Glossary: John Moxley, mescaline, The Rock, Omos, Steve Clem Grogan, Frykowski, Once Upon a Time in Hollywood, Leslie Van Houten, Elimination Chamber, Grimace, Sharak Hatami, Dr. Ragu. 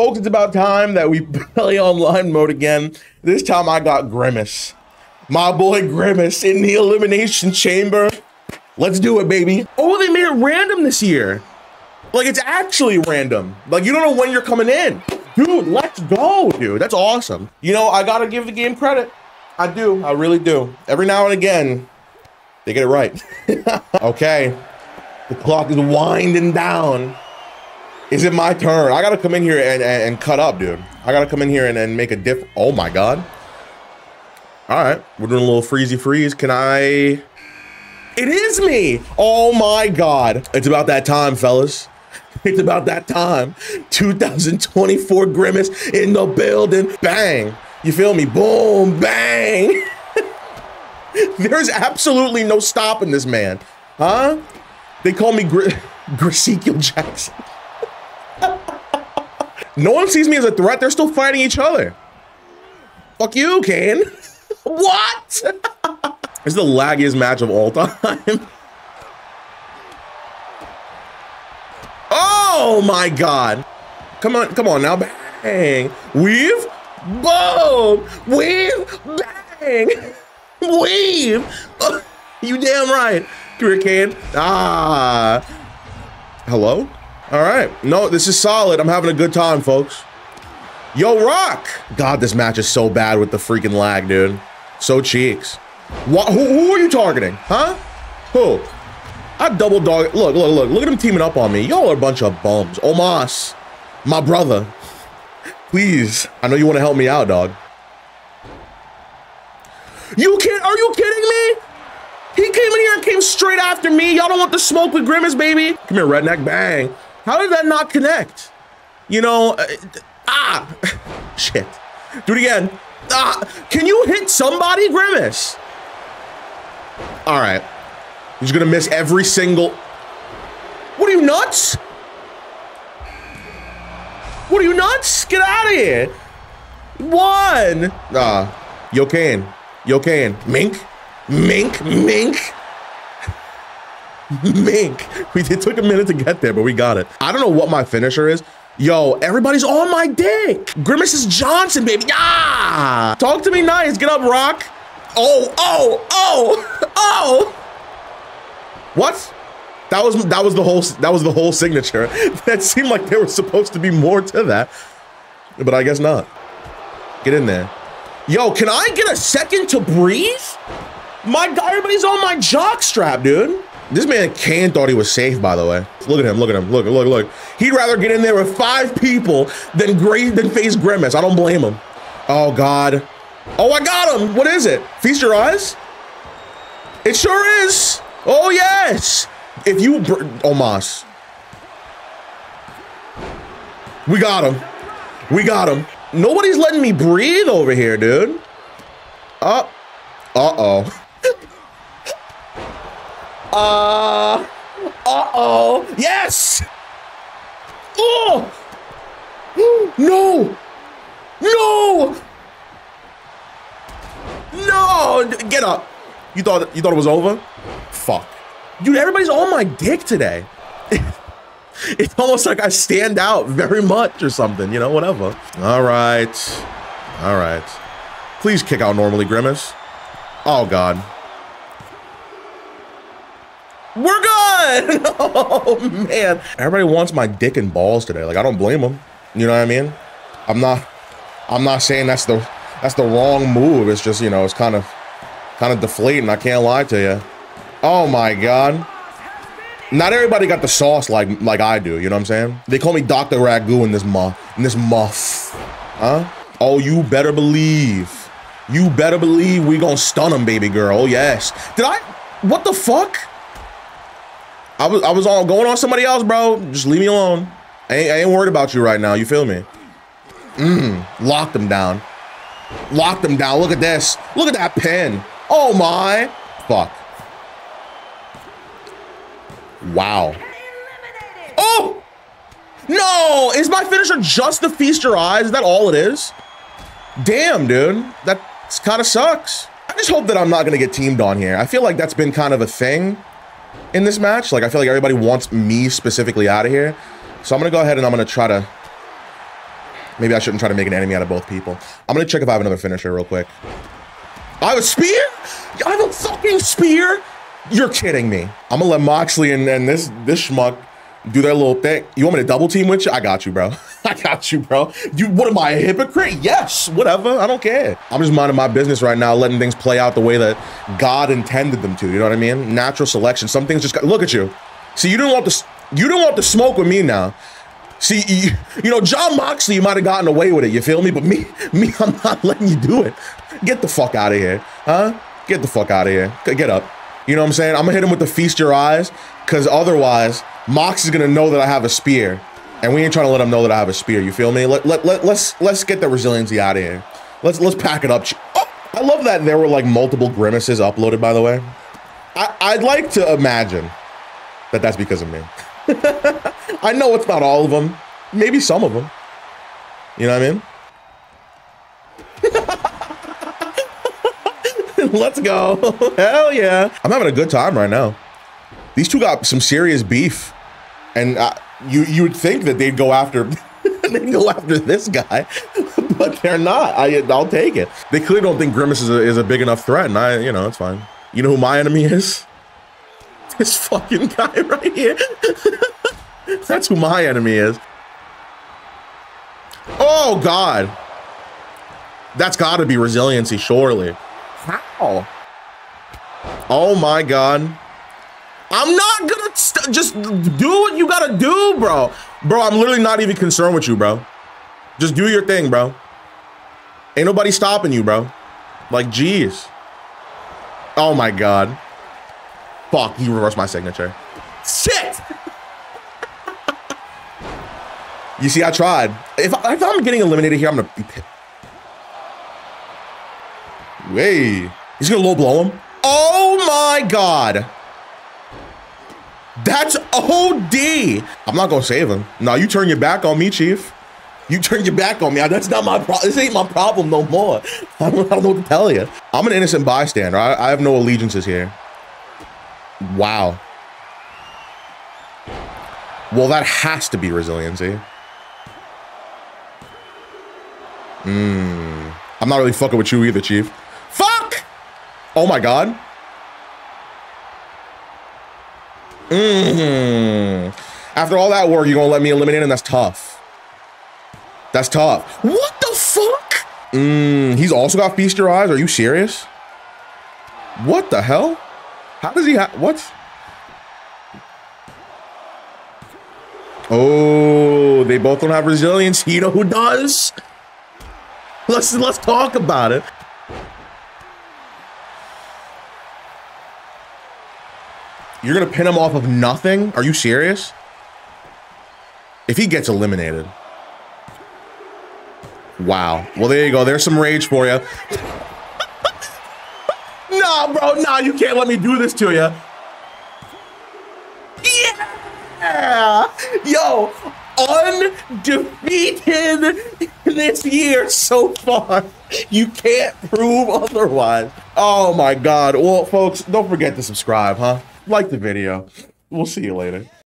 Folks, it's about time that we play online mode again. This time I got Grimace. My boy Grimace in the Elimination Chamber. Let's do it, baby. Oh, they made it random this year. Like, it's actually random. Like, you don't know when you're coming in. Dude, let's go, dude. That's awesome. You know, I gotta give the game credit. I do. I really do. Every now and again, they get it right. Okay. The clock is winding down. Is it my turn? I gotta come in here and cut up, dude. I gotta come in here and make a diff. Oh, my God. All right. We're doing a little freezy freeze. Can I... It is me. Oh, my God. It's about that time, fellas. It's about that time. 2024 Grimace in the building. Bang. You feel me? Boom. Bang. There's absolutely no stopping this man. Huh? They call me Grisekiel Jackson. No one sees me as a threat. They're still fighting each other. Fuck you, Kane. What? This is the laggiest match of all time. Oh my God. Come on, come on now. Bang. Weave. Boom. Weave. Bang. Weave. Oh, you damn right. Come here, Kane. Ah. Hello? All right. No, this is solid. I'm having a good time, folks. Yo, Rock. God, this match is so bad with the freaking lag, dude. So cheeks. What? Who are you targeting? Huh? Who? I double dog. Look, look, look. Look at him teaming up on me. Y'all are a bunch of bums. Omos, my brother. Please. I know you want to help me out, dog. You can't. Are you kidding me? He came in here and came straight after me. Y'all don't want the smoke with Grimace, baby. Come here, redneck. Bang. How did that not connect? You know, shit. Do it again. Ah, can you hit somebody, Grimace? All right. He's going to miss every single. What are you, nuts? What are you, nuts? Get out of here. One. Yo, Kane. Yo, Kane. Mink. Mink, mink, mink. It took a minute to get there, but we got it. I don't know what my finisher is. Yo, everybody's on my dick. Grimace is Johnson, baby. Ah! Talk to me nice. Get up, Rock. Oh, oh, oh, oh. What? That was the whole signature. That seemed like there was supposed to be more to that, but I guess not. Get in there. Yo, can I get a second to breathe? My God, everybody's on my jock strap, dude. This man Kane thought he was safe, by the way. Look at him, look at him, look, look, look. He'd rather get in there with 5 people than face Grimace. I don't blame him. Oh, God. Oh, I got him. What is it? Feast your eyes? It sure is. Oh, yes. If you... Omos. We got him. We got him. Nobody's letting me breathe over here, dude. Uh-oh. Uh-oh. Yes! Oh! No! No! No! Get up. You thought it was over? Fuck. Dude, everybody's on my dick today. It's almost like I stand out very much or something, you know, whatever. All right. All right. Please kick out normally, Grimace. Oh, God. We're good! Oh, man. Everybody wants my dick and balls today. Like, I don't blame them. You know what I mean? I'm not saying that's the wrong move. It's just, you know, it's kind of deflating. I can't lie to you. Oh, my God. Not everybody got the sauce like I do. You know what I'm saying? They call me Dr. Ragu in this muff. Huh? Oh, you better believe. You better believe we gonna stun him, baby girl. Oh, yes. Did I? What the fuck? I was all going on somebody else, bro. Just leave me alone. I ain't worried about you right now. You feel me? Locked him down. Locked him down. Look at this. Look at that pin. Oh my. Fuck. Wow. Oh. No. Is my finisher just the feast your eyes? Is that all it is? Damn, dude. That. This kind of sucks. I just hope that I'm not going to get teamed on here. I feel like that's been kind of a thing in this match. Like, I feel like everybody wants me specifically out of here. So I'm going to go ahead and I'm going to try to Maybe I shouldn't try to make an enemy out of both people. I'm gonna check if I have another finisher real quick. I have a spear? I have a fucking spear? You're kidding me. I'm gonna let Moxley and this schmuck do their little thing. You want me to double team with you? I got you, bro. I got you, bro. You, what am I, a hypocrite? Yes, whatever, I don't care. I'm just minding my business right now, letting things play out the way that God intended them to, you know what I mean? Natural selection, some things just got, look at you. See, you don't want to smoke with me now. See, you know, John Moxley, you might've gotten away with it, you feel me? But me, I'm not letting you do it. Get the fuck out of here, huh? Get the fuck out of here, get up. You know what I'm saying? I'm gonna hit him with the feast your eyes, cause otherwise, Mox is gonna know that I have a spear, and we ain't trying to let him know that I have a spear. You feel me? Let's get the resiliency out of here. Let's pack it up. Oh, I love that there were like multiple grimaces uploaded. By the way, I'd like to imagine that that's because of me. I know it's not all of them, maybe some of them. You know what I mean? Let's go! Hell yeah! I'm having a good time right now. These two got some serious beef, and you would think that they'd go after this guy, but they're not. I'll take it. They clearly don't think Grimace is a big enough threat, and you know, it's fine. You know who my enemy is? This fucking guy right here. That's who my enemy is. Oh God, that's got to be resiliency, surely. How? Oh my God. I'm not gonna just do what you gotta do, bro. Bro, I'm literally not even concerned with you, bro. Just do your thing, bro. Ain't nobody stopping you, bro. Like, jeez. Oh my God. Fuck, you reversed my signature. Shit! You see, I tried. If I'm getting eliminated here, I'm gonna be pissed. Wait. He's gonna low blow him. Oh my God. That's OD. I'm not gonna save him. No, you turn your back on me, Chief. You turn your back on me. That's not my problem. This ain't my problem no more. I don't know what to tell you. I'm an innocent bystander. I have no allegiances here. Wow. Well, that has to be resiliency. I'm not really fucking with you either, Chief. Fuck! Oh my God. After all that work, you're gonna let me eliminate him? That's tough. That's tough. What the fuck? He's also got feast your eyes? Are you serious? What the hell? How does he have, what? Oh, they both don't have resilience. You know who does? Let's talk about it. You're gonna pin him off of nothing? Are you serious? If he gets eliminated. Wow. Well, there you go. There's some rage for you. Nah, bro. Nah, you can't let me do this to you. Yeah! Yo, undefeated this year so far. You can't prove otherwise. Oh, my God. Well, folks, don't forget to subscribe, huh? Like the video. We'll see you later.